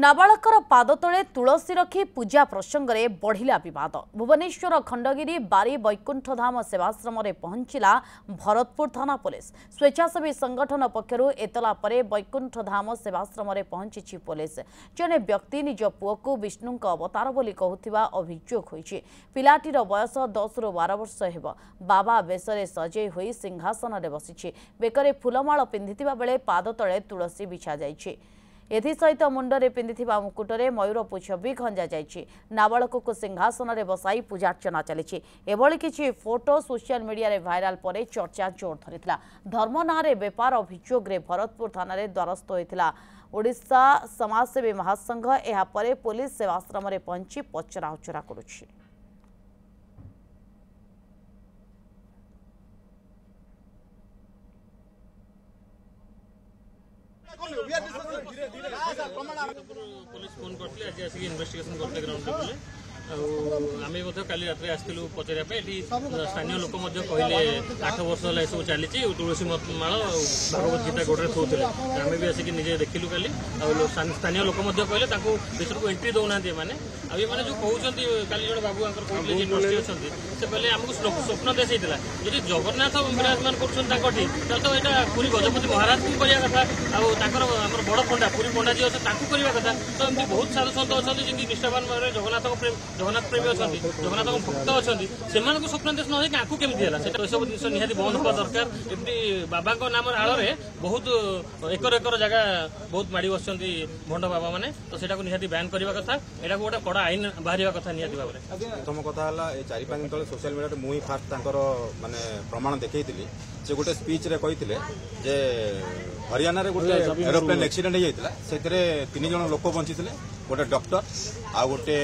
नाबालकर पाद तले तुलसी रखी पूजा प्रसंग में बढ़िला विवाद। भुवनेश्वर खंडगिरी बारी वैकुंठ धाम सेवाश्रम में पहुंचला भरतपुर थाना पुलिस। स्वेच्छासेवी संगठन पक्षर एतला पर वैकुंठ धाम सेवाश्रम में पहुंची पुलिस। जने व्यक्ति निज पुओ को विष्णु अवतार बोली कहूथिबा अभियोग होइछि। पिलाटीर बयस 10 रु 12 वर्ष हेबो। बाबा बेसरे सजई होई सिंहासन में बसिछि। बेकरे फूलमाळ पिंधितिबा बेले पाद तले तुलसी बिछा जाइछि। एसहित मुंडे पिंधिथिबा मुकुटरे मयूरपु छवि खंजा जाइछि। नाबालकको सिंहासन में बसाई पूजार्चना चली। एभली किछि फोटो सोशल मीडिया रे वायरल पर चर्चा जोर धरिथिला। धर्म नारे व्यापार अभियोग रे भरतपुर थाना रे द्वारस्थ होइथिला ओडिशा समाजसेवी महासंघ। एहा परे पुलिस सेवाश्रम रे पहुंची पचरा उचरा करुछि। पुलिस फोन करते आज आसिक इन्वेस्टिगेशन करते ग्राउंड लेवल आम कल रात आसलू पचारे स्थानीय लोक कहले 8 वर्ष है सब चली तुलसी माल भगवत गीता गोटे थोड़े आम भी आसिक निजे देखलु कल स्थानीय लोक कहले भर को एंट्री दौना मैंने आज ये जो कहते कल जो बाबू कहते ट्रस्टी अच्छे से कहले आमको स्वप्न देसाइला जी जगन्नाथ विराजमान करूँगी तो यहाँ पूरी गजपति महाराज को कथा आम बड़ पंडा पूरी पंडा जी अच्छे कथा तो एम बहुत साधु सन्त अच्छा जी निष्ठावान भाव जगन्नाथ प्रेम जगन्नाथ प्रेमी अच्छा जगन्नाथ भक्त अच्छा से स्वप्न देश ना कमी सब जिस निहाती बंद होगा दरकार एमती बाबा नाम आड़े बहुत एकर एकर जगह बहुत माड़ बस भंड बाबा मैंने तो निहाती बैन करने कथा यहाँ गोटे कड़ा आईन बाहर कथा निहाती भाव में। प्रथम कथा है 4-5 दिन तेज सोशल मीडिया मुझे फास्ट मानने प्रमाण देखी से गोटे स्पीच रे कहते हरियाणा रे गोटे एरोप्लेन एक्सीडेंट हो जाता से 3 जन लोक बंची थे गोटे डॉक्टर आ गोटे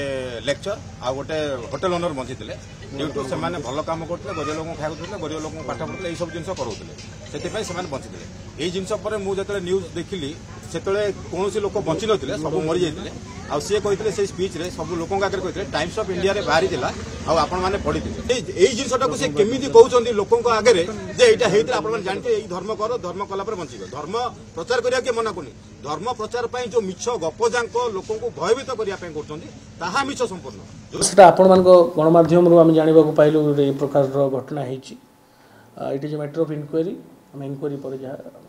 लेक्चर आ गोटे होटेल ओनर बंची थे जो से भल कम करते गरीब लोक खाते गरीब लोक पाठ पढ़ुते ये सब जिन कराते से बंची थे। यही जिन पर मुझे न्यूज देखिली से कौन लोक बंची ना सब मरी जाते आ सी कहते से स्पीच रे सब लोक आगे कहते टाइम्स ऑफ इंडिया रे बाहरी आपने पढ़ी थे जिनटा को केमी कहते लोक आगे यहाँ है आप जानते धर्म कर धर्म कलापर बंच धर्म प्रचार करा किए मना करूनी धर्म प्रचार पर जो मिछ गपजा लोक भयभीत करने को मिछ संपूर्ण से गणमाध्यम आम जानवाक पाइल प्रकार घटना होती। It is matter of inquiry inquiry पर